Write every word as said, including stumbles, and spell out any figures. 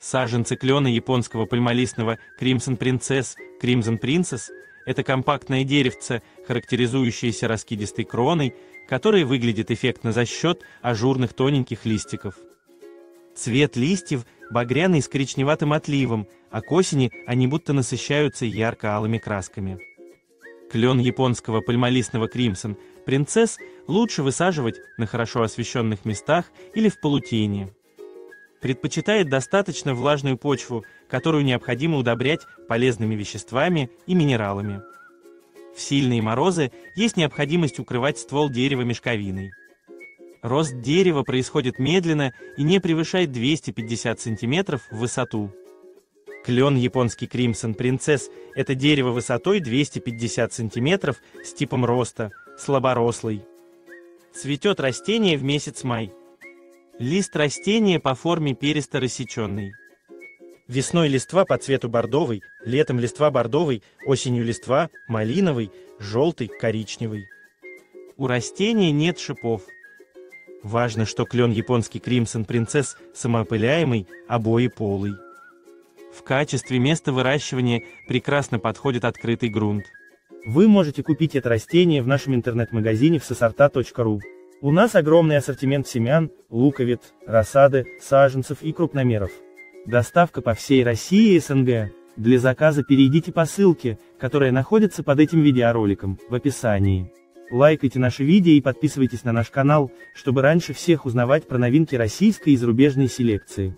Саженцы клена японского пальмолистного Crimson Princess Crimson Princess – это компактное деревце, характеризующееся раскидистой кроной, которое выглядит эффектно за счет ажурных тоненьких листиков. Цвет листьев багряный с коричневатым отливом, а к осени они будто насыщаются ярко-алыми красками. Клен японского пальмолистного Crimson Princess лучше высаживать на хорошо освещенных местах или в полутени. Предпочитает достаточно влажную почву, которую необходимо удобрять полезными веществами и минералами. В сильные морозы есть необходимость укрывать ствол дерева мешковиной. Рост дерева происходит медленно и не превышает двухсот пятидесяти сантиметров в высоту. Клен японский Crimson Princess – это дерево высотой двести пятьдесят сантиметров с типом роста, слаборослый. Цветет растение в месяц май. Лист растения по форме перисто-рассеченный. Весной листва по цвету бордовый, летом листва бордовый, осенью листва малиновый, желтый, коричневый. У растения нет шипов. Важно, что клен японский Crimson Princess самоопыляемый, обоеполый. В качестве места выращивания прекрасно подходит открытый грунт. Вы можете купить это растение в нашем интернет-магазине в эс сорта точка ру. У нас огромный ассортимент семян, луковиц, рассады, саженцев и крупномеров. Доставка по всей России и СНГ. Для заказа перейдите по ссылке, которая находится под этим видеороликом, в описании. Лайкайте наши видео и подписывайтесь на наш канал, чтобы раньше всех узнавать про новинки российской и зарубежной селекции.